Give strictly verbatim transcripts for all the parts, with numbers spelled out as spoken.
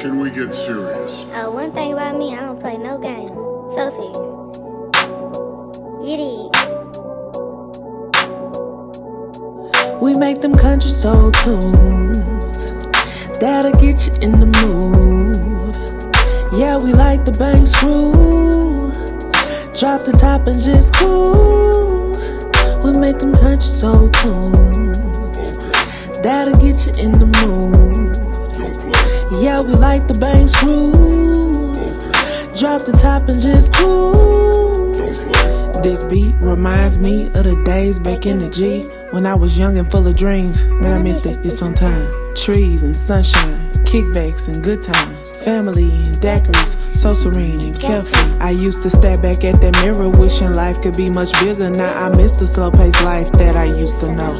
Can we get serious? Uh, one thing about me, I don't play no game. So serious. Yiddy. We make them country soul tunes that'll get you in the mood. Yeah, we like the bang screw. Drop the top and just cruise. We make them country soul tunes that'll get you in the mood. Yeah, we like the bang screw. Drop the top and just cruise. This beat reminds me of the days back in the G, when I was young and full of dreams. Man, I miss that shit sometimes. Trees and sunshine, kickbacks and good times, family and daiquiris, so serene and carefree. I used to stare back at that mirror, wishing life could be much bigger. Now I miss the slow-paced life that I used to know.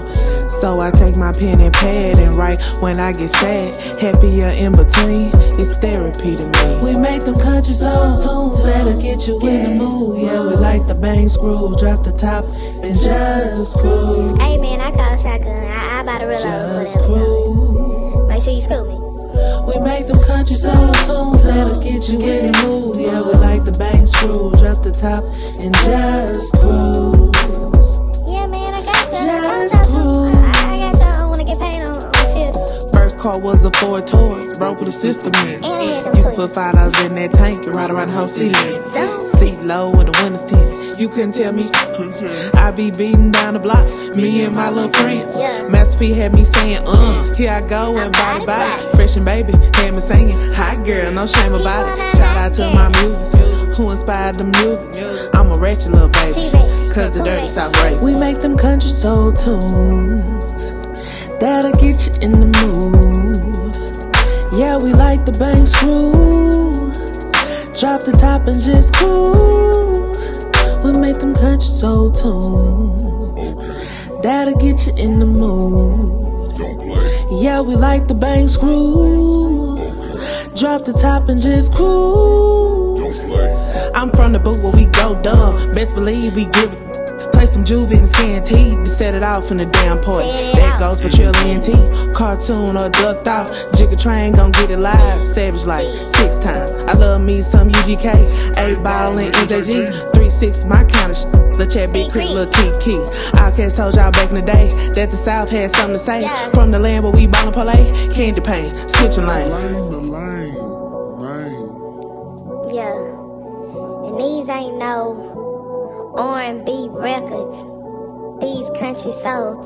So I take my pen and pad and write when I get sad, happier in between. It's therapy to me. We make them country soul tunes that'll get you in the mood. Yeah, we like the bang screw, drop the top and just screw. Hey man, I call shotgun. I, I about to reload. Just screw. Make sure you scoop me. We make them country soul tunes that'll get you in the mood. Yeah, we like the bang screw, drop the top and just screw. Yeah man, I got you. Just screw. Car was a Ford Taurus, broke with a system in. You could put five dollars in that tank and ride around the whole city. Seat low with the windows tinted. You couldn't tell me. I be beating down the block, me and my little friends. Master P had me saying, uh, here I go and body body. Fresh and baby had me singing, hot girl, no shame about it. Shout out to my music, who inspired the music. I'm a ratchet little baby, cause the dirty south race. We make them country soul tunes that'll get you in the mood. Yeah, we like the bang screw. Drop the top and just cruise. We make them country soul tunes that'll get you in the mood. Yeah, we like the bang screw. Drop the top and just cruise. I'm from the booth where we go dumb. Best believe we give it. Play some Juvie and Scanty to set it off in the damn party. That goes for Trill and T, cartoon or ducked off. Jigga Train gon' get it live, savage like six times. I love me some U G K, eight ball and M J G, three six my kind of sh. The chat big creek, little key key. I can't told y'all back in the day that the South had something to say. From the land where we ballin' parlay, candy paint, switching lanes. Yeah, and these ain't no R and B records, these country soul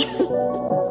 tunes.